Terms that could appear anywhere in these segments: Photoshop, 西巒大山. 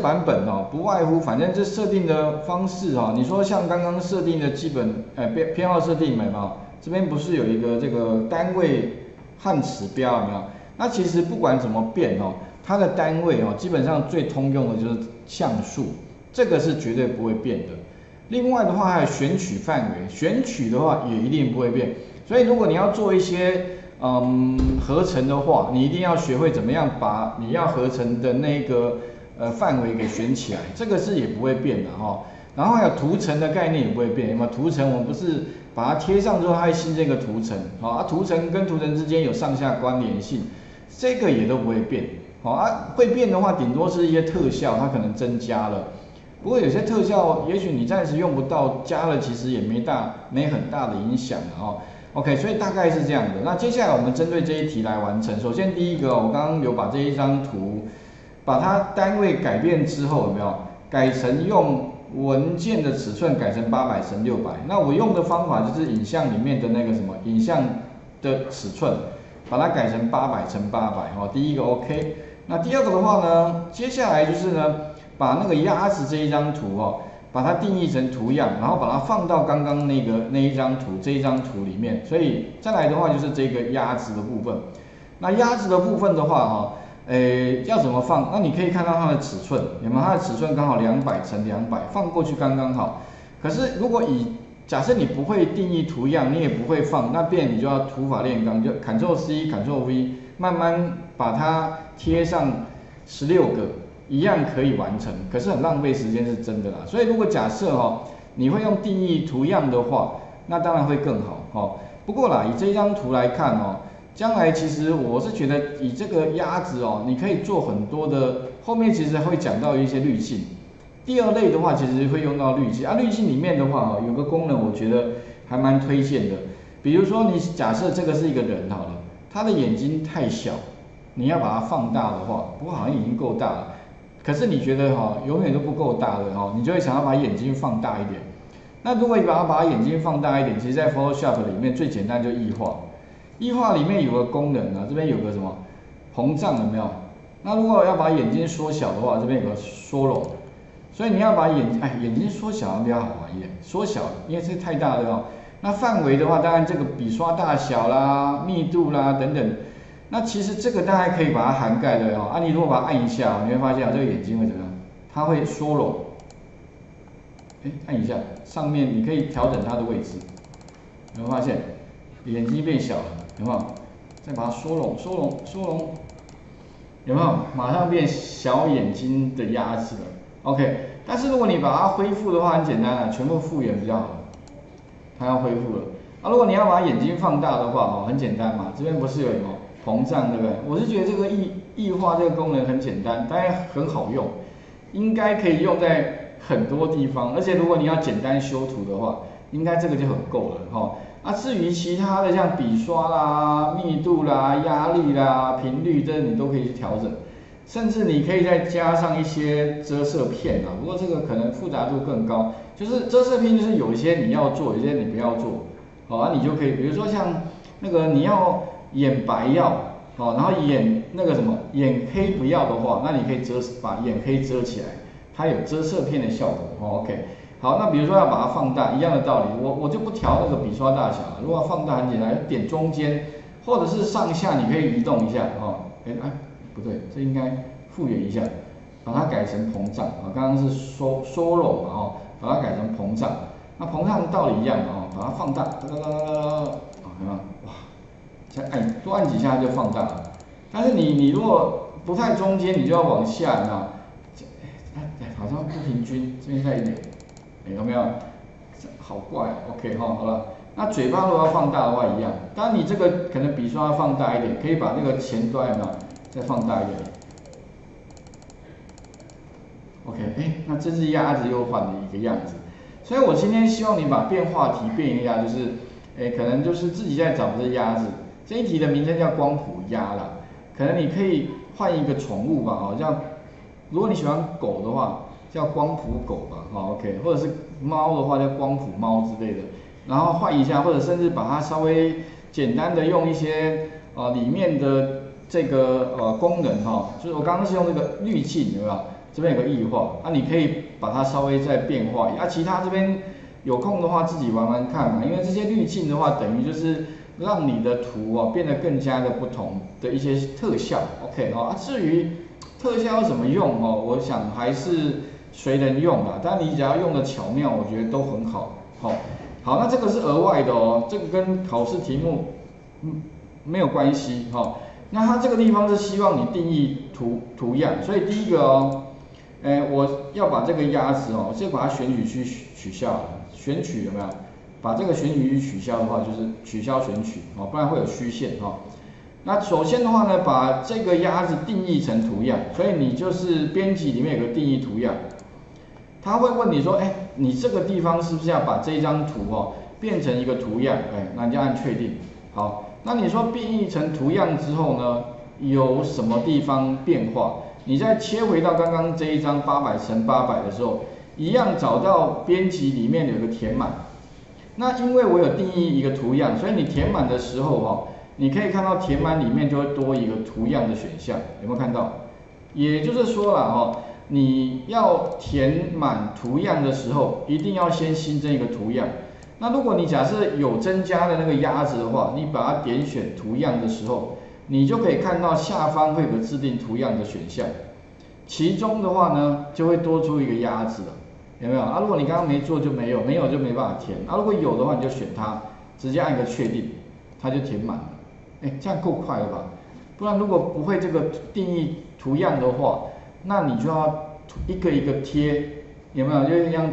版本哦，不外乎反正这设定的方式哦，你说像刚刚设定的基本偏好设定没有？这边不是有一个这个单位和指标有没有？那其实不管怎么变哦，它的单位哦，基本上最通用的就是像素，这个是绝对不会变的。另外的话还有选取范围，选取的话也一定不会变。所以如果你要做一些合成的话，你一定要学会怎么样把你要合成的那个。范围给选起来，这个是也不会变的哈。然后还有图层的概念也不会变，有没有？图层我们不是把它贴上之后，它会新增一个图层，好啊，图层跟图层之间有上下关联性，这个也都不会变，好啊。会变的话，顶多是一些特效，它可能增加了。不过有些特效，也许你暂时用不到，加了其实也没很大的影响的哈。OK， 所以大概是这样的。那接下来我们针对这一题来完成。首先第一个，我刚刚有把这一张图。 把它单位改变之后有没有改成用文件的尺寸改成800乘600？那我用的方法就是影像里面的那个什么影像的尺寸，把它改成800乘800哦。第一个 OK， 那第二个的话呢，接下来就是呢把那个鸭子这一张图哦，把它定义成图样，然后把它放到刚刚那一张图里面。所以再来的话就是这个鸭子的部分。那鸭子的部分的话哦。 诶，要怎么放？那你可以看到它的尺寸，有没有？它的尺寸刚好200乘200，放过去刚刚好。可是如果以假设你不会定义图样，你也不会放，那变你就要土法炼钢，就 Ctrl C Ctrl V， 慢慢把它贴上16个，一样可以完成。可是很浪费时间，是真的啦。所以如果假设哦，你会用定义图样的话，那当然会更好哦。不过啦，以这张图来看哦。 将来其实我是觉得以这个鸭子哦，你可以做很多的，后面其实会讲到一些滤镜。第二类的话，其实会用到滤镜啊，滤镜里面的话哦，有个功能我觉得还蛮推荐的。比如说你假设这个是一个人好了，他的眼睛太小，你要把它放大的话，不过好像已经够大了，可是你觉得哈、哦、永远都不够大的哈、哦，你就会想要把眼睛放大一点。那如果你把眼睛放大一点，其实在 Photoshop 里面最简单就异化。 异化里面有个功能啊，这边有个什么膨胀有没有？那如果要把眼睛缩小的话，这边有个缩拢，所以你要把眼睛缩小比较好玩一点，缩小因为这太大了哦。那范围的话，当然这个笔刷大小啦、密度啦等等，那其实这个大概可以把它涵盖的哦。啊，你如果把它按一下，你会发现啊，这个眼睛会怎么样？它会缩拢。哎，按一下，上面你可以调整它的位置，你会发现眼睛变小了。 有没有？再把它缩拢，有没有？马上变小眼睛的鸭子了。OK， 但是如果你把它恢复的话，很简单啊，全部复原比较好。它要恢复了。啊，如果你要把眼睛放大的话，哦，很简单嘛，这边不是有什么膨胀，对不对？我是觉得这个异化这个功能很简单，当然很好用，应该可以用在很多地方。而且如果你要简单修图的话，应该这个就很够了哈。哦 啊，至于其他的像笔刷啦、密度啦、压力啦、频率，这你都可以去调整，甚至你可以再加上一些遮色片啊。不过这个可能复杂度更高，就是遮色片就是有一些你要做，有些你不要做，好啊，你就可以，比如说像那个你要眼白要好，然后眼那个什么眼黑不要的话，那你可以把眼黑遮起来，它有遮色片的效果。哦 OK。 好，那比如说要把它放大，一样的道理，我就不调那个笔刷大小了。如果要放大很简单，点中间或者是上下，你可以移动一下哦。哎，不对，这应该复原一下，把它改成膨胀啊。刚刚是缩拢嘛哦，把它改成膨胀。那膨胀的道理一样哦，把它放大，啊，看到吗？哇，再按多按几下就放大了。但是你如果不太中间，你就要往下啊，好像不平均，这边再一点。 有没有？好怪、啊、，OK 哈、哦，好了。那嘴巴如果要放大的话，一样。当然你这个可能笔刷要放大一点，可以把那个前端呢再放大一点。OK， 哎，那这只鸭子又换了一个样子。所以我今天希望你把变化题变一下，就是，哎，可能就是自己在找这鸭子。这一题的名称叫光谱鸭啦，可能你可以换一个宠物吧，好像如果你喜欢狗的话。 叫光谱狗吧，好 ，OK， 或者是猫的话叫光谱猫之类的，然后换一下，或者甚至把它稍微简单的用一些里面的这个功能哈、哦，就是我刚刚是用这个滤镜，对吧？这边有个异化，啊，你可以把它稍微再变化一下。啊，其他这边有空的话自己玩玩看嘛，因为这些滤镜的话，等于就是让你的图啊变得更加的不同的一些特效。OK 哦，啊，至于特效要怎么用哦，我想还是谁能用吧，但你只要用的巧妙，我觉得都很好。好、哦，好，那这个是额外的哦，这个跟考试题目没有关系哈、哦。那它这个地方是希望你定义图样，所以第一个哦。 我要把这个鸭子哦，先把它选取区取消了，选取有没有？把这个选取区取消的话，就是取消选取哦，不然会有虚线哦。那首先的话呢，把这个鸭子定义成图样，所以你就是编辑里面有个定义图样，他会问你说，哎，你这个地方是不是要把这张图哦变成一个图样？哎，那你就按确定。好，那你说定义成图样之后呢，有什么地方变化？ 你再切回到刚刚这一张800×800的时候，一样找到编辑里面有个填满。那因为我有定义一个图样，所以你填满的时候哦，你可以看到填满里面就会多一个图样的选项，有没有看到？也就是说啦哦，你要填满图样的时候，一定要先新增一个图样。那如果你假设有增加的那个鸭子的话，你把它点选图样的时候。 你就可以看到下方会有个制定图样的选项，其中的话呢，就会多出一个鸭子了，有没有？啊，如果你刚刚没做就没有，没有就没办法填。啊，如果有的话，你就选它，直接按一个确定，它就填满了。哎，这样够快了吧？不然如果不会这个定义图样的话，那你就要一个一个贴，有没有？就像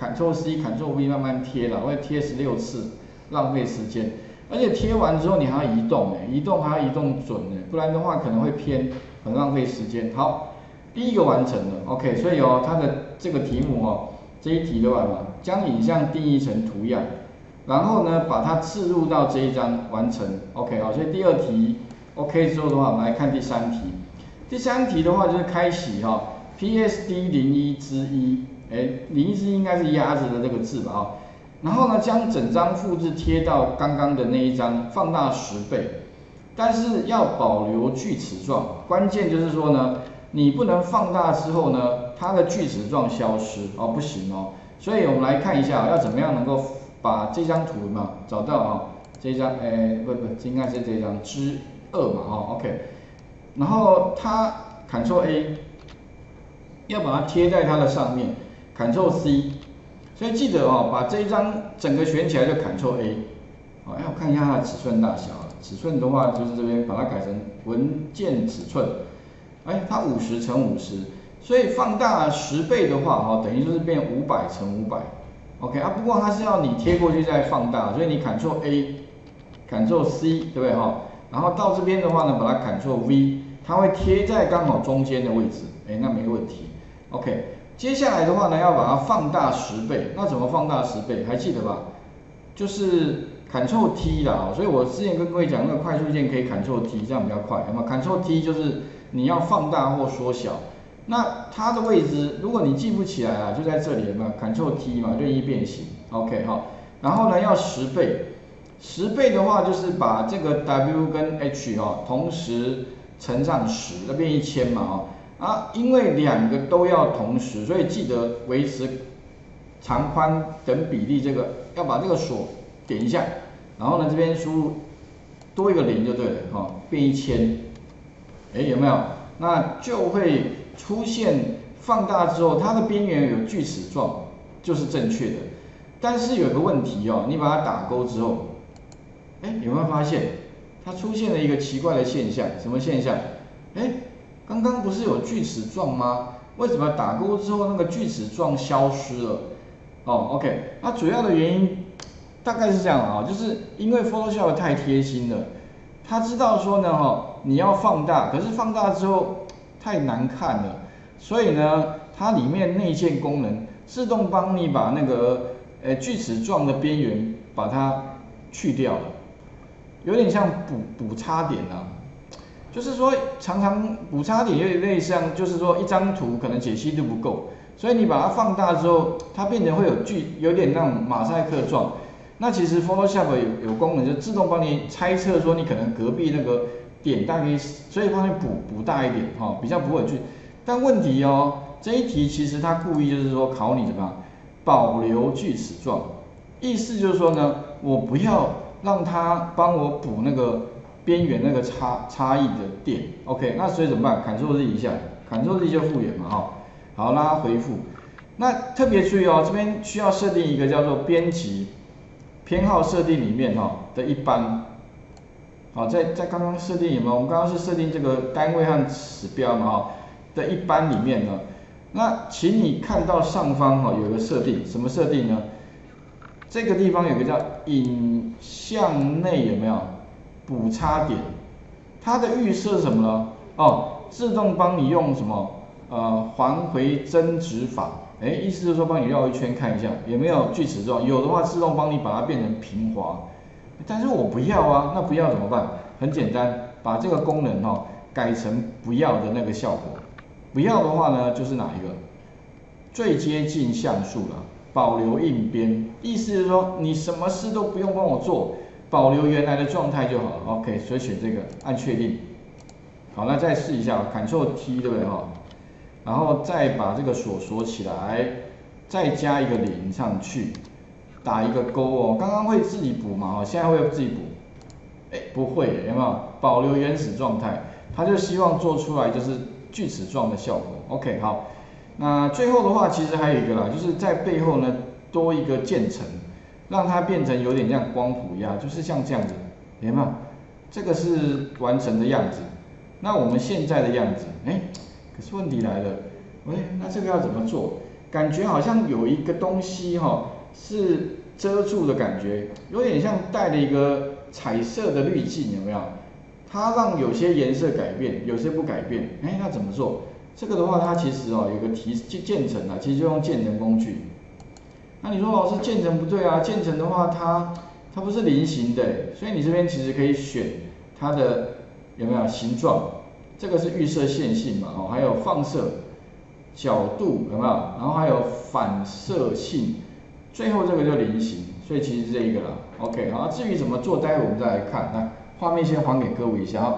Ctrl+C、Ctrl+V 慢慢贴了，会贴16次，浪费时间。 而且贴完之后你还要移动哎，移动还要移动准哎，不然的话可能会偏，很浪费时间。好，第一个完成了 ，OK， 所以哦，它的这个题目哦，这一题的话嘛，将影像定义成图样，然后呢把它置入到这一张完成 ，OK 好，所以第二题 OK 之后的话，我们来看第三题。第三题的话就是开启哈、哦、PSD01-1，哎，01-1应该是鸭子的这个字吧哦。 然后呢，将整张复制贴到刚刚的那一张，放大10倍，但是要保留锯齿状。关键就是说呢，你不能放大之后呢，它的锯齿状消失哦，不行哦。所以我们来看一下、哦，要怎么样能够把这张图嘛找到啊、哦？这张不，应该是这张之2嘛哦 ，OK。然后它 Ctrl+A， 要把它贴在它的上面 ，Ctrl+C。 所以记得哦，把这一张整个选起来就 Ctrl+A， 好，要看一下它的尺寸大小。尺寸的话就是这边把它改成文件尺寸，哎，它50×50，所以放大10倍的话，哦，等于就是变500×500。OK 啊，不过它是要你贴过去再放大，所以你 Ctrl+A、Ctrl+C， 对不对哈、哦？然后到这边的话呢，把它 Ctrl+V， 它会贴在刚好中间的位置，哎，那没问题。OK。 接下来的话呢，要把它放大10倍。那怎么放大10倍？还记得吧？就是 Ctrl+T 啦。所以我之前跟各位讲，那个快速键可以 Ctrl+T， 这样比较快。那么 Ctrl+T 就是你要放大或缩小。那它的位置，如果你记不起来啊，就在这里嘛 ，Ctrl+T 嘛，任意变形。OK 哈。然后呢，要10倍的话，就是把这个 W 跟 H 哦，同时乘上10，那变1000嘛哦。 啊，因为两个都要同时，所以记得维持长宽等比例，这个要把这个锁点一下，然后呢这边输入多一个0就对了，哈、哦，变1000，哎有没有？那就会出现放大之后，它的边缘有锯齿状，就是正确的。但是有个问题哦，你把它打勾之后，哎有没有发现它出现了一个奇怪的现象？什么现象？哎。 刚刚不是有锯齿状吗？为什么打勾之后那个锯齿状消失了？哦 ，OK， 那主要的原因大概是这样啊，就是因为 Photoshop 太贴心了，他知道说呢，哦，你要放大，可是放大之后太难看了，所以呢，它里面内建功能自动帮你把那个锯齿状的边缘把它去掉了，有点像补差点啊。 就是说，常常补差点有点类似像，就是说一张图可能解析度不够，所以你把它放大之后，它变成会有点那种马赛克状。那其实 Photoshop 有功能，就自动帮你猜测说你可能隔壁那个点大概，所以帮你补大一点哈、哦，比较不会去。但问题哦，这一题其实他故意就是说考你什么，保留锯齿状，意思就是说呢，我不要让他帮我补那个边缘那个差异的点。OK， 那所以怎么办 ？Ctrl Z 一下 ，Ctrl Z 就复原嘛哈。好，拉回复。那特别注意哦，这边需要设定一个叫做编辑偏好设定里面哈的一般。 好，在刚刚设定有没有？我们刚刚是设定这个单位和指标嘛，哈的一般里面呢，那请你看到上方哈有一个设定，什么设定呢？这个地方有个叫影像内有没有补差点？它的预设是什么呢？哦，自动帮你用什么环回增值法，意思就是说帮你绕一圈看一下有没有锯齿状，有的话自动帮你把它变成平滑。 但是我不要啊，那不要怎么办？很简单，把这个功能哦改成不要的那个效果。不要的话呢，就是哪一个最接近像素了？保留硬边，意思是说你什么事都不用帮我做，保留原来的状态就好了。OK， 所以选这个，按确定。好，那再试一下 ，Ctrl T 对不对哈？然后再把这个锁锁起来，再加一个0上去。 打一个勾哦，刚刚会自己补嘛？哦，现在会自己补？哎，不会，有没有？保留原始状态，他就希望做出来就是锯齿状的效果。OK， 好，那最后的话其实还有一个啦，就是在背后呢多一个渐层，让它变成有点像光谱一样，就是像这样子，有没有？这个是完成的样子，那我们现在的样子，哎，可是问题来了，喂，那这个要怎么做？感觉好像有一个东西哦。 是遮住的感觉，有点像带了一个彩色的滤镜，有没有？它让有些颜色改变，有些不改变。哎，那怎么做？这个的话，它其实哦有个渐层啊，其实就用渐层工具。那你说老师渐层不对啊？渐层的话它不是菱形的，所以你这边其实可以选它的有没有形状，这个是预设线性嘛，哦，还有放射角度有没有？然后还有反射性。 最后这个就菱形，所以其实这一个啦。OK， 好，至于怎么做，待会我们再来看。来，画面先还给各位一下。